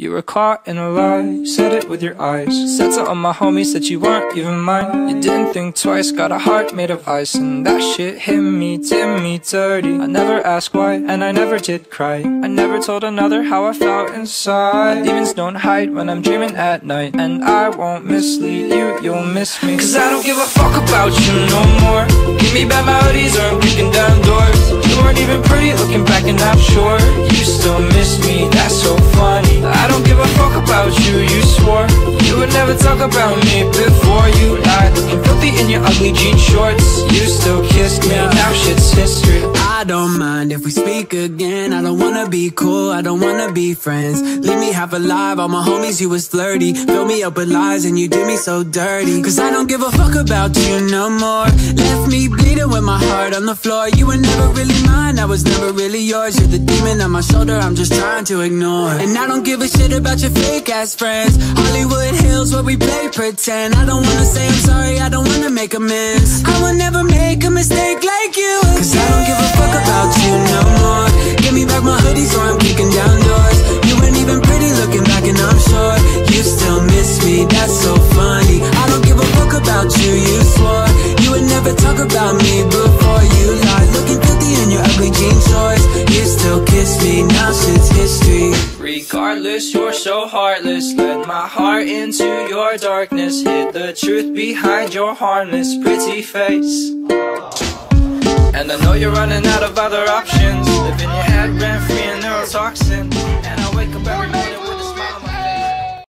You were caught in a lie, said it with your eyes. Said something on my homies that you weren't even mine. You didn't think twice, got a heart made of ice. And that shit hit me, did me dirty. I never asked why, and I never did cry. I never told another how I felt inside. My demons don't hide when I'm dreaming at night. And I won't mislead you, you'll miss me. Cause I don't give a fuck about you no more. Give me bad melodies or I'm kicking down doors. You weren't even pretty looking back and I'm sure you still miss me, that's so funny. I don't give a fuck about you, you swore you would never talk about me before you lied. Looking filthy in your ugly jean shorts. You still kissed me, now shit's history. I don't mind if we speak again. I don't wanna be cool, I don't wanna be friends. Leave me half alive, all my homies, you was flirty. Fill me up with lies and you did me so dirty. Cause I don't give a fuck about you no more. Left me bleeding with my heart on the floor. You were never really mine, I was never really yours. You're the demon on my shoulder, I'm just trying to ignore. And I don't give a shit about your fake ass friends. Hollywood Hills where we play pretend. I don't wanna say I'm sorry, I don't wanna make amends. I will never make a mistake like you again. Cause I don't give a fuck about you no more. Give me back my hoodies or I'm kicking down doors. You weren't even pretty looking back and I'm sure you still miss me, that's so funny. I don't give a fuck about you, you swore you would never talk about me before you lied. Looking filthy in your ugly jean shorts. You still kiss me, now shit's history. Regardless, you're so heartless. Led my heart into your darkness. Hid the truth behind your harmless pretty face. And I know you're running out of other options. Living your head rent free and neurotoxin. And I wake up every morning